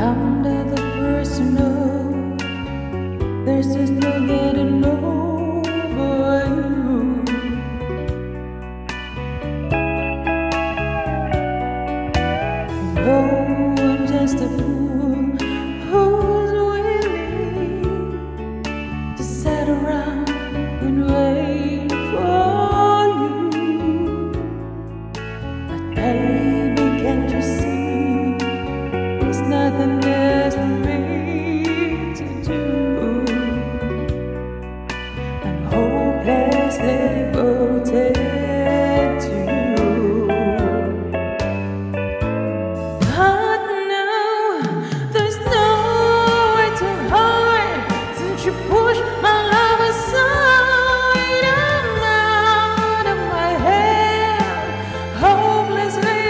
under the personal. There's just no getting over you. Oh, I'm just a fool who's willing to sit around and wait for you. But baby, can't you see? Nothing less for me to do. I'm hopelessly devoted to you. But now there's no way to hide since you pushed my love aside. I'm out of my head, hopelessly.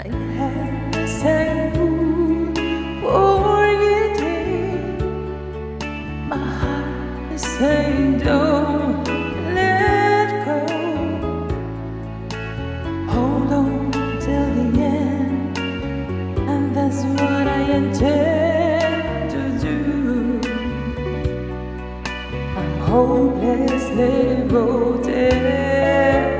I have the same fool forgetting. My heart is saying don't let go. Hold on till the end, and that's what I intend to do. I'm hopelessly devoted.